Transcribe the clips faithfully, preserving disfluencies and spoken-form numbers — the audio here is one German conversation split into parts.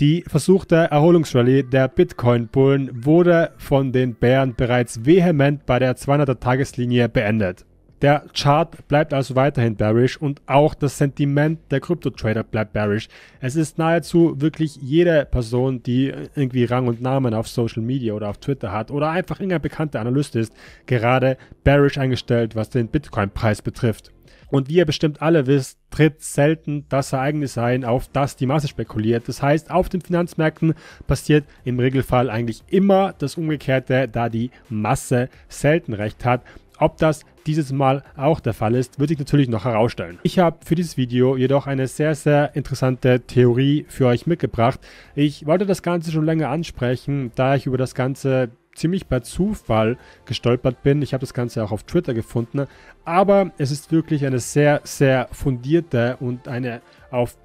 Die versuchte Erholungsrallye der Bitcoin-Bullen wurde von den Bären bereits vehement bei der zweihunderter Tageslinie beendet. Der Chart bleibt also weiterhin bearish und auch das Sentiment der Krypto-Trader bleibt bearish. Es ist nahezu wirklich jede Person, die irgendwie Rang und Namen auf Social Media oder auf Twitter hat oder einfach irgendein bekannter Analyst ist, gerade bearish eingestellt, was den Bitcoin-Preis betrifft. Und wie ihr bestimmt alle wisst, tritt selten das Ereignis ein, auf das die Masse spekuliert. Das heißt, auf den Finanzmärkten passiert im Regelfall eigentlich immer das Umgekehrte, da die Masse selten recht hat. Ob das dieses Mal auch der Fall ist, wird sich natürlich noch herausstellen. Ich habe für dieses Video jedoch eine sehr, sehr interessante Theorie für euch mitgebracht. Ich wollte das Ganze schon länger ansprechen, da ich über das Ganze ziemlich bei Zufall gestolpert bin. Ich habe das Ganze auch auf Twitter gefunden, aber es ist wirklich eine sehr, sehr fundierte und eine auf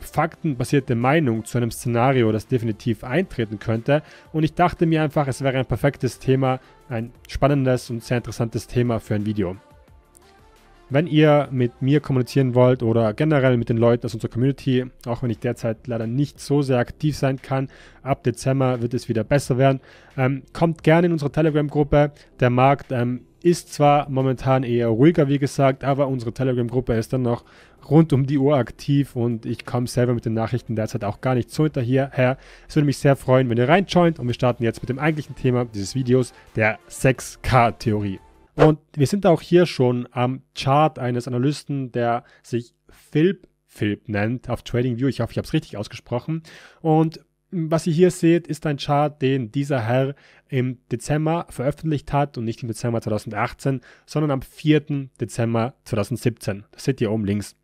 Fakten basierte Meinung zu einem Szenario, das definitiv eintreten könnte, und ich dachte mir einfach, es wäre ein perfektes Thema, ein spannendes und sehr interessantes Thema für ein Video. Wenn ihr mit mir kommunizieren wollt oder generell mit den Leuten aus unserer Community, auch wenn ich derzeit leider nicht so sehr aktiv sein kann, ab Dezember wird es wieder besser werden, ähm, kommt gerne in unsere Telegram-Gruppe. Der Markt ähm, ist zwar momentan eher ruhiger, wie gesagt, aber unsere Telegram-Gruppe ist dann noch rund um die Uhr aktiv und ich komme selber mit den Nachrichten derzeit auch gar nicht so hinterher. Es würde mich sehr freuen, wenn ihr reinjoint, und wir starten jetzt mit dem eigentlichen Thema dieses Videos, der sechs K Theorie. Und wir sind auch hier schon am Chart eines Analysten, der sich Philp, Philp nennt, auf TradingView. Ich hoffe, ich habe es richtig ausgesprochen. Und was ihr hier seht, ist ein Chart, den dieser Herr im Dezember veröffentlicht hat, und nicht im Dezember zweitausendachtzehn, sondern am vierten Dezember zweitausendsiebzehn. Das seht ihr oben links.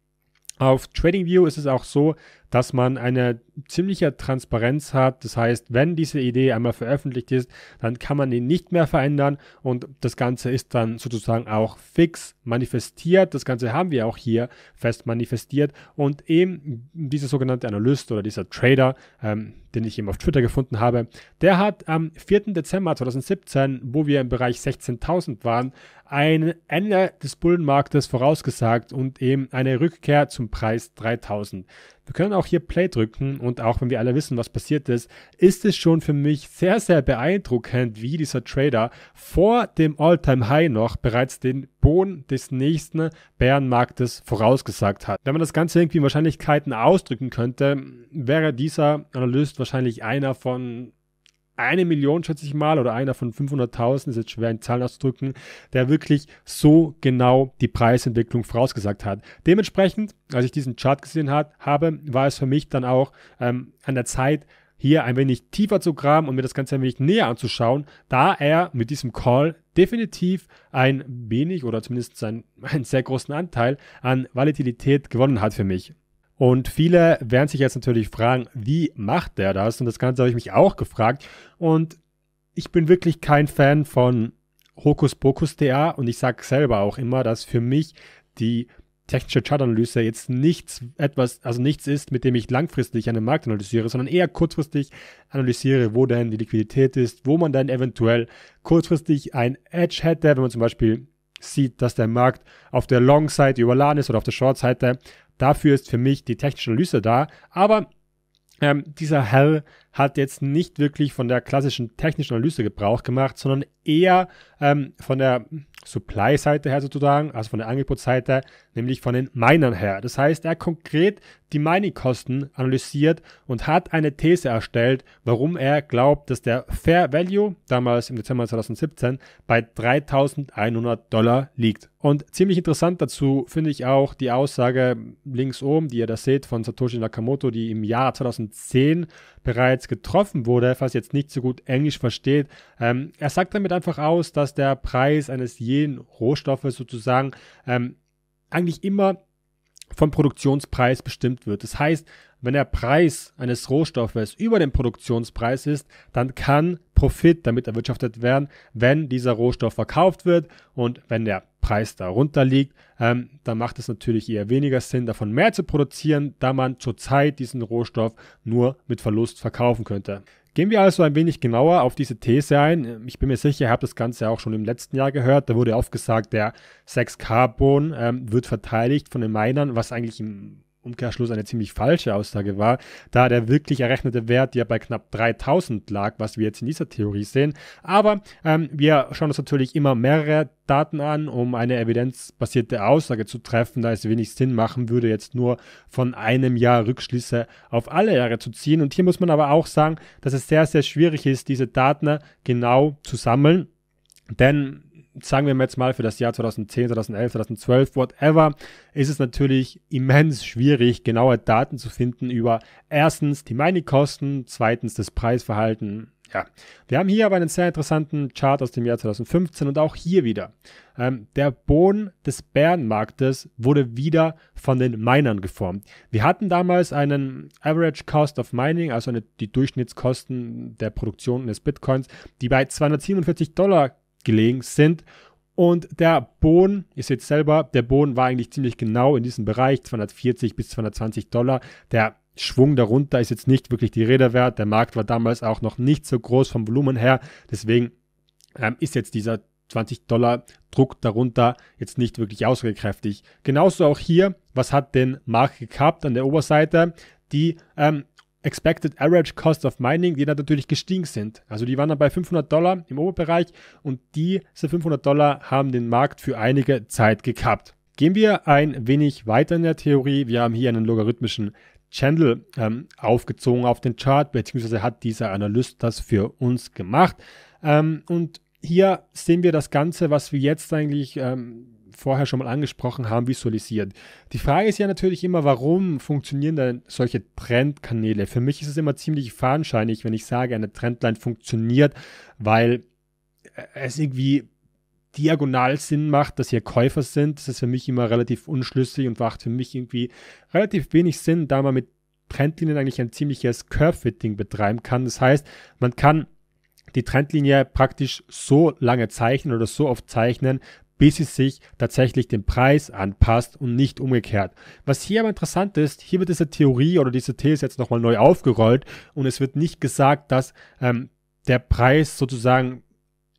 Auf TradingView ist es auch so, dass man eine ziemliche Transparenz hat. Das heißt, wenn diese Idee einmal veröffentlicht ist, dann kann man ihn nicht mehr verändern, und das Ganze ist dann sozusagen auch fix manifestiert. Das Ganze haben wir auch hier fest manifestiert, und eben dieser sogenannte Analyst oder dieser Trader, ähm, den ich eben auf Twitter gefunden habe, der hat am vierten Dezember zweitausendsiebzehn, wo wir im Bereich sechzehntausend waren, ein Ende des Bullenmarktes vorausgesagt und eben eine Rückkehr zum Preis dreitausend. Wir können auch hier Play drücken, und auch wenn wir alle wissen, was passiert ist, ist es schon für mich sehr, sehr beeindruckend, wie dieser Trader vor dem All-Time-High noch bereits den Boden des nächsten Bärenmarktes vorausgesagt hat. Wenn man das Ganze irgendwie in Wahrscheinlichkeiten ausdrücken könnte, wäre dieser Analyst wahrscheinlich einer von eine Million, schätze ich mal, oder einer von fünfhunderttausend, ist jetzt schwer in Zahlen auszudrücken, der wirklich so genau die Preisentwicklung vorausgesagt hat. Dementsprechend, als ich diesen Chart gesehen hat, habe, war es für mich dann auch ähm, an der Zeit, hier ein wenig tiefer zu graben und mir das Ganze ein wenig näher anzuschauen, da er mit diesem Call definitiv ein wenig oder zumindest einen, einen sehr großen Anteil an Volatilität gewonnen hat für mich. Und viele werden sich jetzt natürlich fragen, wie macht der das? Und das Ganze habe ich mich auch gefragt. Und ich bin wirklich kein Fan von Hokuspokus-D A, und ich sage selber auch immer, dass für mich die technische Chartanalyse jetzt nichts etwas, also nichts ist, mit dem ich langfristig einen Markt analysiere, sondern eher kurzfristig analysiere, wo denn die Liquidität ist, wo man dann eventuell kurzfristig ein Edge hätte, wenn man zum Beispiel sieht, dass der Markt auf der Long-Seite überladen ist oder auf der Short-Seite. Dafür ist für mich die technische Analyse da, aber ähm, dieser Herr hat jetzt nicht wirklich von der klassischen technischen Analyse Gebrauch gemacht, sondern eher ähm, von der Supply-Seite her sozusagen, also von der Angebotsseite, nämlich von den Minern her. Das heißt, er hat konkret die Mining-Kosten analysiert und hat eine These erstellt, warum er glaubt, dass der Fair Value, damals im Dezember zweitausendsiebzehn, bei dreitausendeinhundert Dollar liegt. Und ziemlich interessant dazu finde ich auch die Aussage links oben, die ihr da seht, von Satoshi Nakamoto, die im Jahr zweitausendzehn bereits getroffen wurde, falls ihr jetzt nicht so gut Englisch versteht. Ähm, er sagt damit einfach aus, dass der Preis eines jeden Rohstoffes sozusagen ähm, eigentlich immer vom Produktionspreis bestimmt wird. Das heißt, wenn der Preis eines Rohstoffes über dem Produktionspreis ist, dann kann Profit damit erwirtschaftet werden, wenn dieser Rohstoff verkauft wird, und wenn der Preis darunter liegt, ähm, dann macht es natürlich eher weniger Sinn, davon mehr zu produzieren, da man zurzeit diesen Rohstoff nur mit Verlust verkaufen könnte. Gehen wir also ein wenig genauer auf diese These ein. Ich bin mir sicher, ihr habt das Ganze auch schon im letzten Jahr gehört. Da wurde oft gesagt, der sechs K Boden ähm, wird verteidigt von den Minern, was eigentlich im Umkehrschluss eine ziemlich falsche Aussage war, da der wirklich errechnete Wert ja bei knapp dreitausend lag, was wir jetzt in dieser Theorie sehen. Aber ähm, wir schauen uns natürlich immer mehrere Daten an, um eine evidenzbasierte Aussage zu treffen, da es wenig Sinn machen würde, jetzt nur von einem Jahr Rückschlüsse auf alle Jahre zu ziehen. Und hier muss man aber auch sagen, dass es sehr, sehr schwierig ist, diese Daten genau zu sammeln, denn sagen wir jetzt mal für das Jahr zweitausendzehn, zweitausendelf, zweitausendzwölf, whatever, ist es natürlich immens schwierig, genaue Daten zu finden über erstens die Mining-Kosten, zweitens das Preisverhalten. Ja, wir haben hier aber einen sehr interessanten Chart aus dem Jahr zweitausendfünfzehn und auch hier wieder. Ähm, der Boden des Bärenmarktes wurde wieder von den Minern geformt. Wir hatten damals einen Average Cost of Mining, also eine, die Durchschnittskosten der Produktion des Bitcoins, die bei zweihundertsiebenundvierzig Dollar gelegen sind, und der Boden, ihr seht selber, der Boden war eigentlich ziemlich genau in diesem Bereich, zweihundertvierzig bis zweihundertzwanzig Dollar, der Schwung darunter ist jetzt nicht wirklich die Rede wert, der Markt war damals auch noch nicht so groß vom Volumen her, deswegen ähm, ist jetzt dieser zwanzig Dollar Druck darunter jetzt nicht wirklich aussagekräftig. Genauso auch hier, was hat den Markt gekappt an der Oberseite? Die ähm, Expected Average Cost of Mining, die dann natürlich gestiegen sind. Also die waren dann bei fünfhundert Dollar im Oberbereich und diese fünfhundert Dollar haben den Markt für einige Zeit gekappt. Gehen wir ein wenig weiter in der Theorie. Wir haben hier einen logarithmischen Channel ähm, aufgezogen auf den Chart, beziehungsweise hat dieser Analyst das für uns gemacht. Ähm, und hier sehen wir das Ganze, was wir jetzt eigentlich ähm, vorher schon mal angesprochen haben, visualisiert. Die Frage ist ja natürlich immer, warum funktionieren denn solche Trendkanäle? Für mich ist es immer ziemlich fadenscheinig, wenn ich sage, eine Trendline funktioniert, weil es irgendwie diagonal Sinn macht, dass hier Käufer sind. Das ist für mich immer relativ unschlüssig und macht für mich irgendwie relativ wenig Sinn, da man mit Trendlinien eigentlich ein ziemliches Curve-Fitting betreiben kann. Das heißt, man kann die Trendlinie praktisch so lange zeichnen oder so oft zeichnen, bis sie sich tatsächlich dem Preis anpasst und nicht umgekehrt. Was hier aber interessant ist, hier wird diese Theorie oder diese These jetzt nochmal neu aufgerollt und es wird nicht gesagt, dass ähm, der Preis sozusagen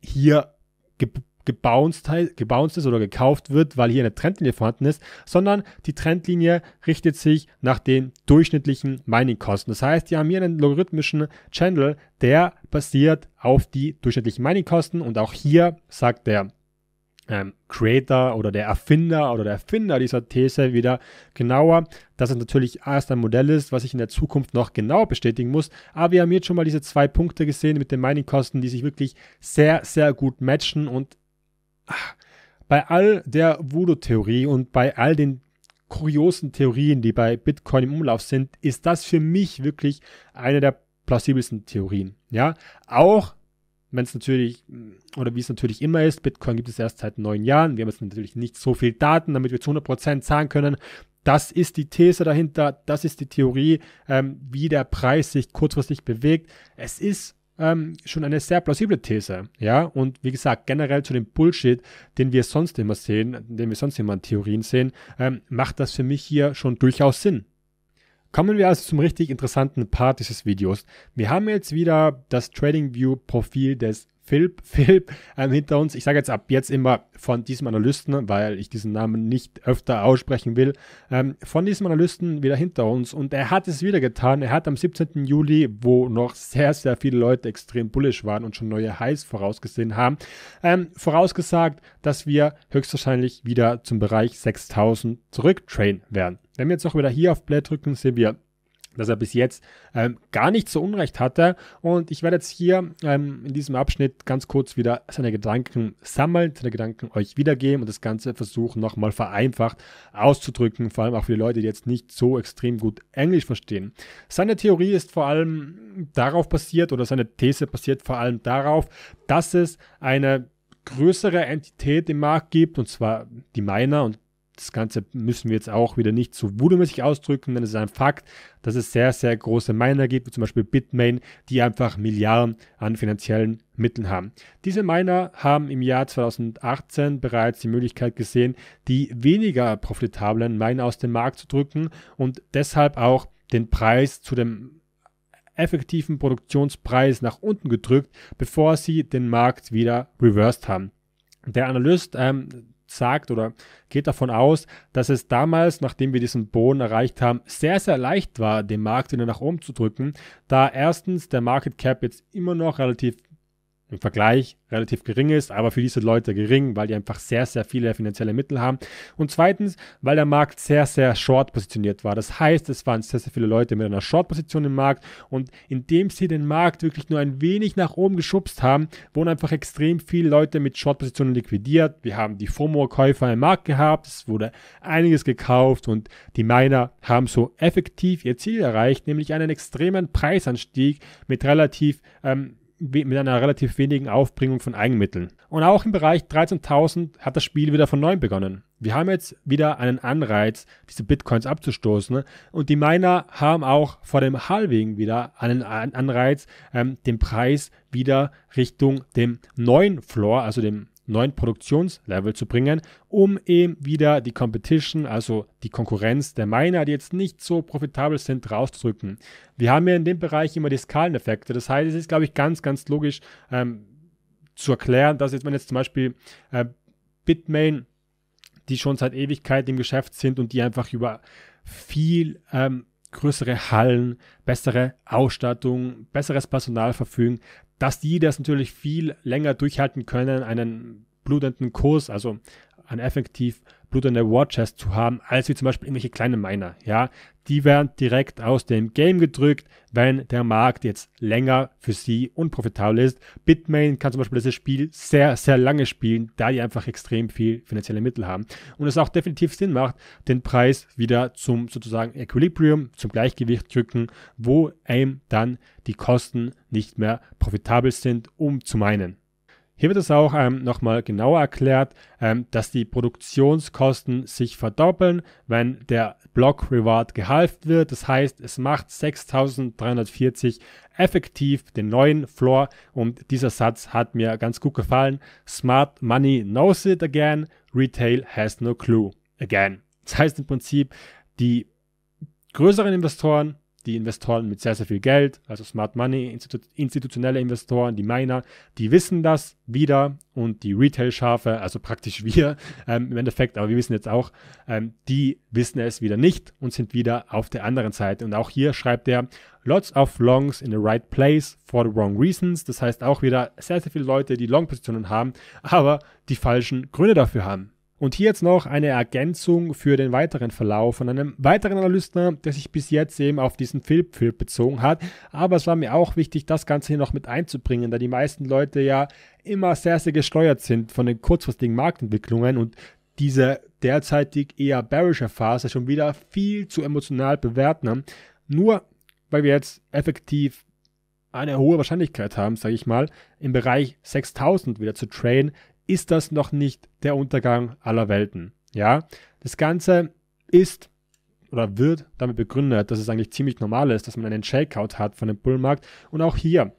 hier ge gebounced, gebounced ist oder gekauft wird, weil hier eine Trendlinie vorhanden ist, sondern die Trendlinie richtet sich nach den durchschnittlichen Mining-Kosten. Das heißt, wir haben hier einen logarithmischen Channel, der basiert auf die durchschnittlichen Mining-Kosten und auch hier sagt der Ähm, Creator oder der Erfinder oder der Erfinder dieser These wieder genauer, dass es natürlich erst ein Modell ist, was ich in der Zukunft noch genau bestätigen muss, aber wir haben jetzt schon mal diese zwei Punkte gesehen mit den Mining-Kosten, die sich wirklich sehr, sehr gut matchen, und ach, bei all der Voodoo-Theorie und bei all den kuriosen Theorien, die bei Bitcoin im Umlauf sind, ist das für mich wirklich eine der plausibelsten Theorien. Ja, auch wenn es natürlich, oder wie es natürlich immer ist, Bitcoin gibt es erst seit neun Jahren. Wir haben jetzt natürlich nicht so viel Daten, damit wir zu hundert Prozent sagen können, das ist die These dahinter, das ist die Theorie, ähm, wie der Preis sich kurzfristig bewegt. Es ist ähm, schon eine sehr plausible These, ja, und wie gesagt, generell zu dem Bullshit, den wir sonst immer sehen, den wir sonst immer in Theorien sehen, ähm, macht das für mich hier schon durchaus Sinn. Kommen wir also zum richtig interessanten Part dieses Videos. Wir haben jetzt wieder das TradingView-Profil des Philp, Philp ähm, hinter uns. Ich sage jetzt ab jetzt immer von diesem Analysten, weil ich diesen Namen nicht öfter aussprechen will, ähm, von diesem Analysten wieder hinter uns. Und er hat es wieder getan. Er hat am siebzehnten Juli, wo noch sehr, sehr viele Leute extrem bullish waren und schon neue Highs vorausgesehen haben, ähm, vorausgesagt, dass wir höchstwahrscheinlich wieder zum Bereich sechstausend zurücktrainen werden. Wenn wir jetzt noch wieder hier auf Play drücken, sehen wir, dass er bis jetzt ähm, gar nicht so Unrecht hatte. Und ich werde jetzt hier ähm, in diesem Abschnitt ganz kurz wieder seine Gedanken sammeln, seine Gedanken euch wiedergeben und das Ganze versuchen, nochmal vereinfacht auszudrücken, vor allem auch für die Leute, die jetzt nicht so extrem gut Englisch verstehen. Seine Theorie ist vor allem darauf basiert, oder seine These basiert vor allem darauf, dass es eine größere Entität im Markt gibt, und zwar die Miner, und das Ganze müssen wir jetzt auch wieder nicht so voodoo-mäßig ausdrücken, denn es ist ein Fakt, dass es sehr, sehr große Miner gibt, wie zum Beispiel Bitmain, die einfach Milliarden an finanziellen Mitteln haben. Diese Miner haben im Jahr zweitausendachtzehn bereits die Möglichkeit gesehen, die weniger profitablen Miner aus dem Markt zu drücken und deshalb auch den Preis zu dem effektiven Produktionspreis nach unten gedrückt, bevor sie den Markt wieder reversed haben. Der Analyst ähm, sagt oder geht davon aus, dass es damals, nachdem wir diesen Boden erreicht haben, sehr, sehr leicht war, den Markt wieder nach oben zu drücken, da erstens der Market Cap jetzt immer noch relativ im Vergleich relativ gering ist, aber für diese Leute gering, weil die einfach sehr, sehr viele finanzielle Mittel haben. Und zweitens, weil der Markt sehr, sehr short positioniert war. Das heißt, es waren sehr, sehr viele Leute mit einer Short-Position im Markt und indem sie den Markt wirklich nur ein wenig nach oben geschubst haben, wurden einfach extrem viele Leute mit Short-Positionen liquidiert. Wir haben die FOMO-Käufer im Markt gehabt, es wurde einiges gekauft und die Miner haben so effektiv ihr Ziel erreicht, nämlich einen extremen Preisanstieg mit relativ ähm, mit einer relativ wenigen Aufbringung von Eigenmitteln. Und auch im Bereich dreizehntausend hat das Spiel wieder von neuem begonnen. Wir haben jetzt wieder einen Anreiz, diese Bitcoins abzustoßen und die Miner haben auch vor dem Halving wieder einen Anreiz, ähm, den Preis wieder Richtung dem neuen Floor, also dem neuen Produktionslevel zu bringen, um eben wieder die Competition, also die Konkurrenz der Miner, die jetzt nicht so profitabel sind, rauszudrücken. Wir haben ja in dem Bereich immer die Skaleneffekte. Das heißt, es ist, glaube ich, ganz, ganz logisch ähm, zu erklären, dass jetzt, wenn jetzt zum Beispiel äh, Bitmain, die schon seit Ewigkeit im Geschäft sind und die einfach über viel ähm, größere Hallen, bessere Ausstattung, besseres Personal verfügen, dass die das natürlich viel länger durchhalten können, einen blutenden Kurs, also einen effektiv blutenden War Chest zu haben, als wie zum Beispiel irgendwelche kleinen Miner. Ja, die werden direkt aus dem Game gedrückt, wenn der Markt jetzt länger für sie unprofitabel ist. Bitmain kann zum Beispiel dieses Spiel sehr, sehr lange spielen, da die einfach extrem viel finanzielle Mittel haben. Und es auch definitiv Sinn macht, den Preis wieder zum sozusagen Equilibrium, zum Gleichgewicht drücken, wo einem dann die Kosten nicht mehr profitabel sind, um zu minen. Hier wird es auch ähm, nochmal genauer erklärt, ähm, dass die Produktionskosten sich verdoppeln, wenn der Block Reward gehalved wird. Das heißt, es macht sechstausenddreihundertvierzig effektiv den neuen Floor und dieser Satz hat mir ganz gut gefallen. Smart money knows it again, retail has no clue again. Das heißt im Prinzip, die größeren Investoren, die Investoren mit sehr, sehr viel Geld, also Smart Money, Institu institutionelle Investoren, die Miner, die wissen das wieder und die Retail-Schafe, also praktisch wir ähm, im Endeffekt, aber wir wissen jetzt auch, ähm, die wissen es wieder nicht und sind wieder auf der anderen Seite. Und auch hier schreibt er, lots of longs in the right place for the wrong reasons. Das heißt auch wieder sehr, sehr viele Leute, die Long-Positionen haben, aber die falschen Gründe dafür haben. Und hier jetzt noch eine Ergänzung für den weiteren Verlauf von einem weiteren Analysten, der sich bis jetzt eben auf diesen Philp Philp bezogen hat. Aber es war mir auch wichtig, das Ganze hier noch mit einzubringen, da die meisten Leute ja immer sehr, sehr gesteuert sind von den kurzfristigen Marktentwicklungen und diese derzeitig eher bearische Phase schon wieder viel zu emotional bewerten. Nur weil wir jetzt effektiv eine hohe Wahrscheinlichkeit haben, sage ich mal, im Bereich sechstausend wieder zu traden, ist das noch nicht der Untergang aller Welten. Ja, das Ganze ist oder wird damit begründet, dass es eigentlich ziemlich normal ist, dass man einen Shakeout hat von dem Bullmarkt. Und auch hier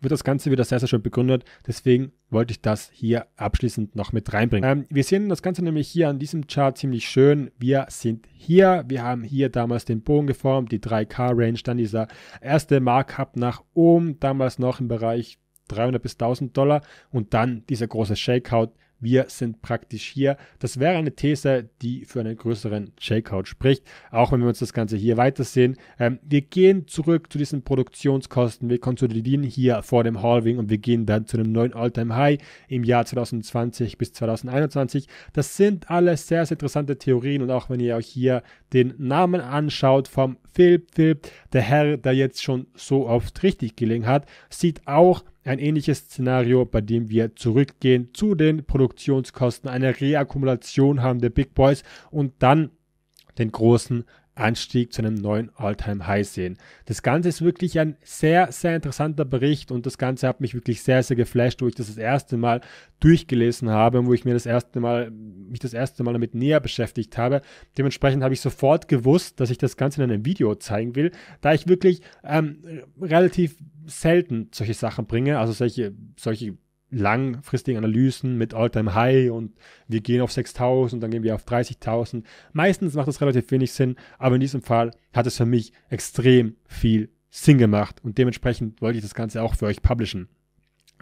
wird das Ganze wieder sehr, sehr schön begründet. Deswegen wollte ich das hier abschließend noch mit reinbringen. Ähm, wir sehen das Ganze nämlich hier an diesem Chart ziemlich schön. Wir sind hier, wir haben hier damals den Bogen geformt, die drei K Range, dann dieser erste Markup nach oben, damals noch im Bereich dreihundert bis tausend Dollar und dann dieser große Shakeout. Wir sind praktisch hier. Das wäre eine These, die für einen größeren Shakeout spricht, auch wenn wir uns das Ganze hier weitersehen. Ähm, wir gehen zurück zu diesen Produktionskosten. Wir konsolidieren hier vor dem Halving und wir gehen dann zu einem neuen All-Time-High im Jahr zwanzig zwanzig bis zwanzig einundzwanzig. Das sind alles sehr, sehr interessante Theorien und auch wenn ihr euch hier den Namen anschaut vom Philp Philp, der Herr, der jetzt schon so oft richtig gelegen hat, sieht auch ein ähnliches Szenario, bei dem wir zurückgehen zu den Produktionskosten, eine Reakkumulation haben der Big Boys und dann den großen Anstieg zu einem neuen All-Time-High sehen. Das Ganze ist wirklich ein sehr, sehr interessanter Bericht und das Ganze hat mich wirklich sehr, sehr geflasht, wo ich das das erste Mal durchgelesen habe und wo ich mir das erste Mal, mich das erste Mal damit näher beschäftigt habe. Dementsprechend habe ich sofort gewusst, dass ich das Ganze in einem Video zeigen will, da ich wirklich ähm, relativ selten solche Sachen bringe, also solche, solche langfristigen Analysen mit All-Time-High und wir gehen auf sechstausend, dann gehen wir auf dreißigtausend. Meistens macht das relativ wenig Sinn, aber in diesem Fall hat es für mich extrem viel Sinn gemacht und dementsprechend wollte ich das Ganze auch für euch publishen.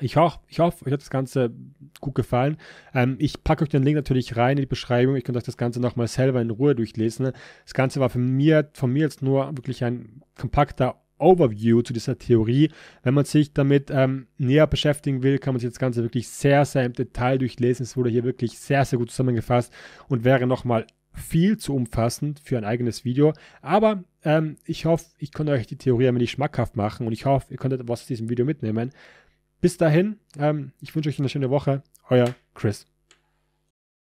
Ich hoffe, ich hoffe, euch hat das Ganze gut gefallen. Ähm, ich packe euch den Link natürlich rein in die Beschreibung. Ich könnt euch das Ganze nochmal selber in Ruhe durchlesen. Das Ganze war für mich, von mir jetzt nur wirklich ein kompakter Overview zu dieser Theorie. Wenn man sich damit ähm, näher beschäftigen will, kann man sich das Ganze wirklich sehr, sehr im Detail durchlesen. Es wurde hier wirklich sehr, sehr gut zusammengefasst und wäre nochmal viel zu umfassend für ein eigenes Video. Aber ähm, ich hoffe, ich konnte euch die Theorie ein wenig schmackhaft machen und ich hoffe, ihr konntet was aus diesem Video mitnehmen. Bis dahin, ähm, ich wünsche euch eine schöne Woche. Euer Chris.